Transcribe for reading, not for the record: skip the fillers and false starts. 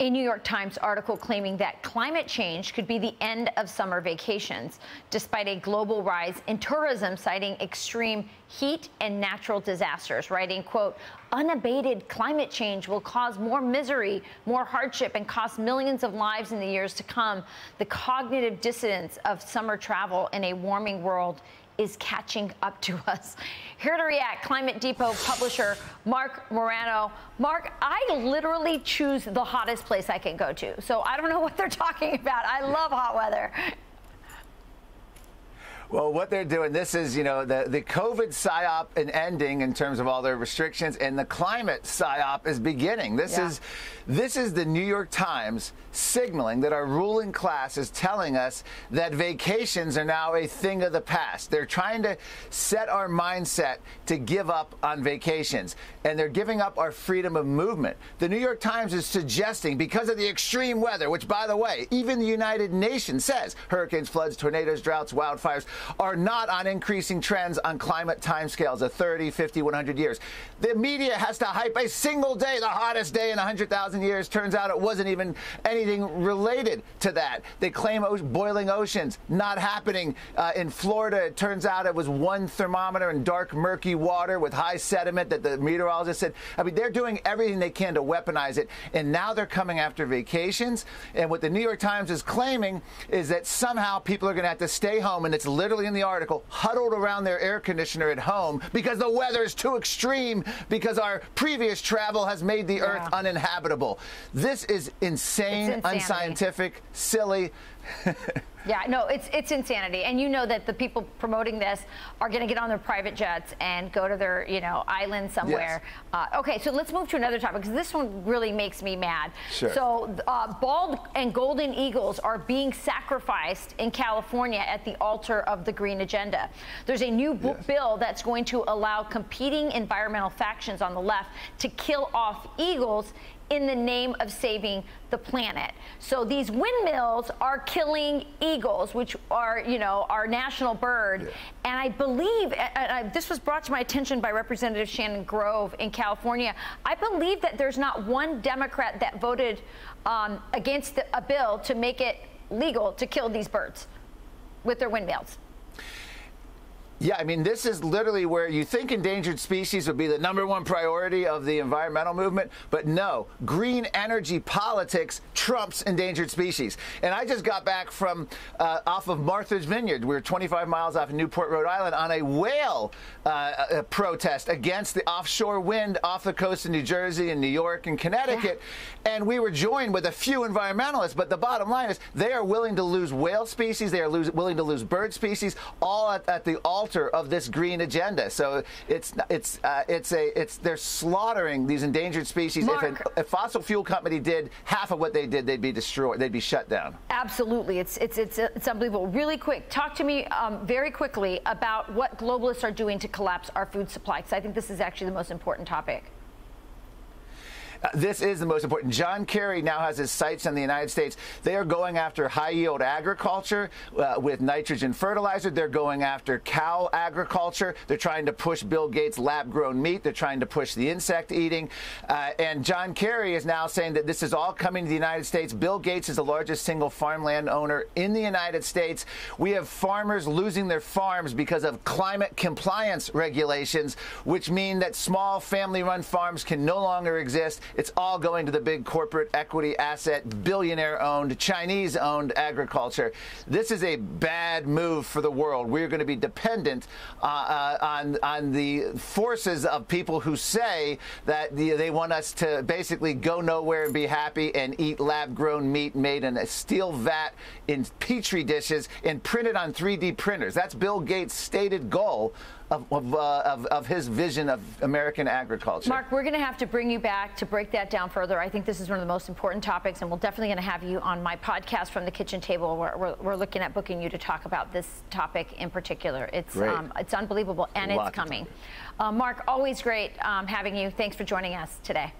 a New York Times article claiming that climate change could be the end of summer vacations, despite a global rise in tourism, citing extreme heat and natural disasters, writing, quote, unabated climate change will cause more misery, more hardship, and cost millions of lives in the years to come. The cognitive dissonance of summer travel in a warming world is catching up to us. Here to react, Climate Depot publisher Marc Morano. Marc, I literally choose the hottest place I can go to, so I don't know what they're talking about. I love hot weather. Well, what they're doing, this is, you know, the COVID psyop and ending in terms of all their restrictions, and the climate psyop is beginning. This is the New York Times signaling that our ruling class is telling us that vacations are now a thing of the past. They're trying to set our mindset to give up on vacations, and they're giving up our freedom of movement. The New York Times is suggesting, because of the extreme weather, which, by the way, even the United Nations says, hurricanes, floods, tornadoes, droughts, wildfires, are not on increasing trends on climate timescales of 30, 50, 100 years. The media has to hype a single day, the hottest day in 100,000 years. Turns out it wasn't even anything related to that. They claim boiling oceans, not happening. In Florida, it turns out it was one thermometer in dark, murky water with high sediment that the meteorologist said. I mean, they're doing everything they can to weaponize it, and now they're coming after vacations. And what the New York Times is claiming is that somehow people are going to have to stay home, and it's literally in the article, huddled around their air conditioner at home because the weather is too extreme, because our previous travel has made the earth uninhabitable. This is insane, unscientific, silly. Yeah, no, it's insanity. And you know that the people promoting this are going to get on their private jets and go to their, you know, island somewhere. Yes. Okay, so let's move to another topic, because this one really makes me mad. Sure. So bald and golden eagles are being sacrificed in California at the altar of the green agenda. There's a new bill that's going to allow competing environmental factions on the left to kill off eagles in the name of saving the planet. So these windmills are killing eagles, which are, you know, our national bird. And I believe, this was brought to my attention by Representative Shannon Grove in California, I believe that there's not one Democrat that voted against a bill to make it legal to kill these birds with their windmills. Yeah, I mean, this is literally where you think endangered species would be the #1 priority of the environmental movement, but no, green energy politics trumps endangered species. And I just got back from off of Martha's Vineyard. We were 25 miles off of Newport, Rhode Island, on a whale protest against the offshore wind off the coast of New Jersey and New York and Connecticut. Yeah. And we were joined with a few environmentalists, but the bottom line is they are willing to lose whale species, they are willing to lose bird species, all at the altar of this green agenda. So they're slaughtering these endangered species. Marc, if a fossil fuel company did half of what they did, they'd be destroyed. They'd be shut down. Absolutely, it's unbelievable. Really quick, talk to me very quickly about what globalists are doing to collapse our food supply, because I think this is actually the most important topic. This is the most important. John Kerry now has his sights on the United States. They are going after high-yield agriculture with nitrogen fertilizer. They're going after cow agriculture. They're trying to push Bill Gates' lab-grown meat. They're trying to push the insect eating. And John Kerry is now saying that this is all coming to the United States. Bill Gates is the largest single farmland owner in the United States. We have farmers losing their farms because of climate compliance regulations, which mean that small family-run farms can no longer exist. It's all going to the big corporate equity asset, billionaire-owned, Chinese-owned agriculture. This is a bad move for the world. We're going to be dependent on the forces of people who say that they want us to basically go nowhere and be happy and eat lab-grown meat made in a steel vat in Petri dishes and printed on 3D printers. That's Bill Gates' stated goal of his vision of American agriculture. Marc, we're going to have to bring you back to break that down further. I think this is one of the most important topics, and we're definitely going to have you on my podcast, From the Kitchen Table. We're looking at booking you to talk about this topic in particular. It's unbelievable, and it's coming. Marc, always great having you. Thanks for joining us today.